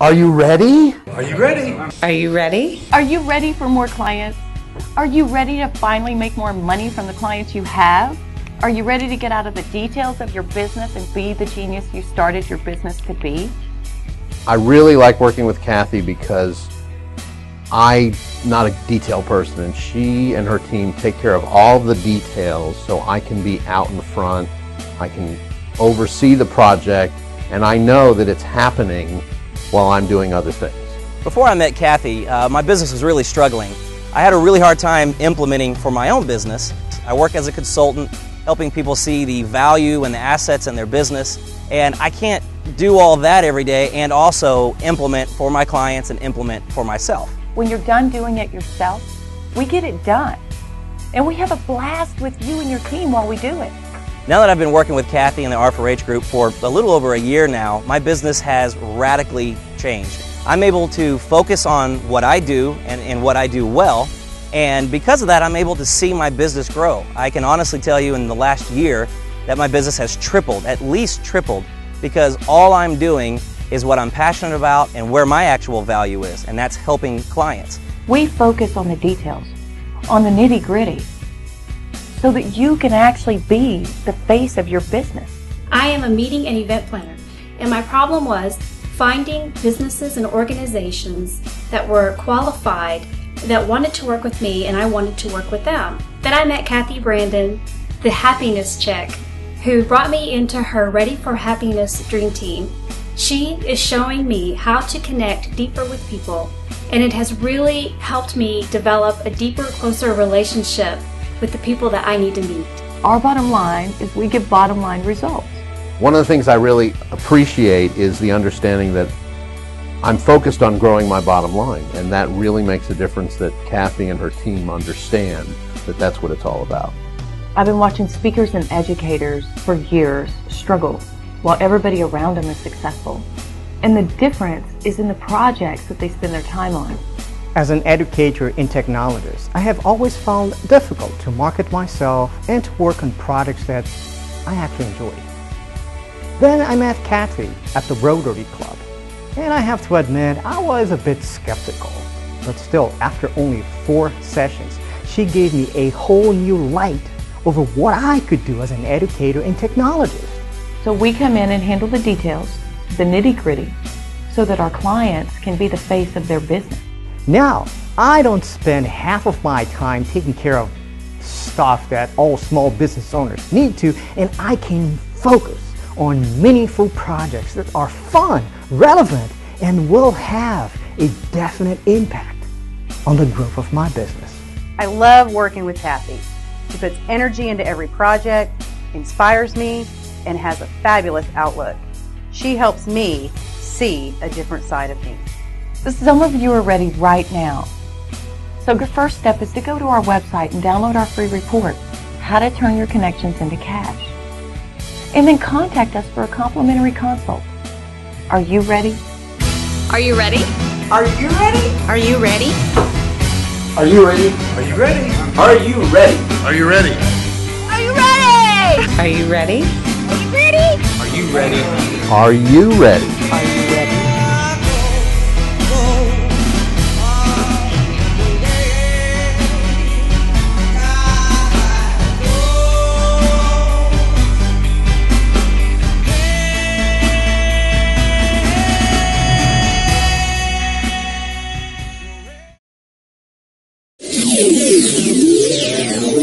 Are you ready? Are you ready? Are you ready? Are you ready for more clients? Are you ready to finally make more money from the clients you have? Are you ready to get out of the details of your business and be the genius you started your business to be? I really like working with Kathy because I'm not a detail person, and she and her team take care of all the details so I can be out in front, I can oversee the project, and I know that it's happening while I'm doing other things. Before I met Kathy, my business was really struggling. I had a really hard time implementing for my own business. I work as a consultant, helping people see the value and the assets in their business, and I can't do all that every day and also implement for my clients and implement for myself. When you're done doing it yourself, we get it done. And we have a blast with you and your team while we do it. Now that I've been working with Kathy and the R4H Group for a little over a year now, my business has radically changed. I'm able to focus on what I do and what I do well, and because of that, I'm able to see my business grow. I can honestly tell you in the last year that my business has tripled, at least tripled, because all I'm doing is what I'm passionate about and where my actual value is, and that's helping clients. We focus on the details, on the nitty-gritty, so that you can actually be the face of your business. I am a meeting and event planner, and my problem was finding businesses and organizations that were qualified, that wanted to work with me, and I wanted to work with them. Then I met Kathy Brandon, The Happiness Check, who brought me into her Ready for Happiness Dream Team. She is showing me how to connect deeper with people, and it has really helped me develop a deeper, closer relationship with the people that I need to meet. Our bottom line is we give bottom line results. One of the things I really appreciate is the understanding that I'm focused on growing my bottom line, and that really makes a difference that Kathy and her team understand that that's what it's all about. I've been watching speakers and educators for years struggle while everybody around them is successful. And the difference is in the projects that they spend their time on. As an educator in technologies, I have always found it difficult to market myself and to work on products that I actually enjoy. Then I met Kathy at the Rotary Club, and I have to admit I was a bit skeptical. But still, after only 4 sessions, she gave me a whole new light over what I could do as an educator in technologies. So we come in and handle the details, the nitty-gritty, so that our clients can be the face of their business. Now, I don't spend half of my time taking care of stuff that all small business owners need to, and I can focus on meaningful projects that are fun, relevant, and will have a definite impact on the growth of my business. I love working with Kathy. She puts energy into every project, inspires me, and has a fabulous outlook. She helps me see a different side of me. Some of you are ready right now. So your first step is to go to our website and download our free report, How to Turn Your Connections into Cash. And then contact us for a complimentary consult. Are you ready? Are you ready? Are you ready? Are you ready? Are you ready? Are you ready? Are you ready? Are you ready? Are you ready? Are you ready? Are you ready? Are you ready? Are you ready? Are you ready? Yeah.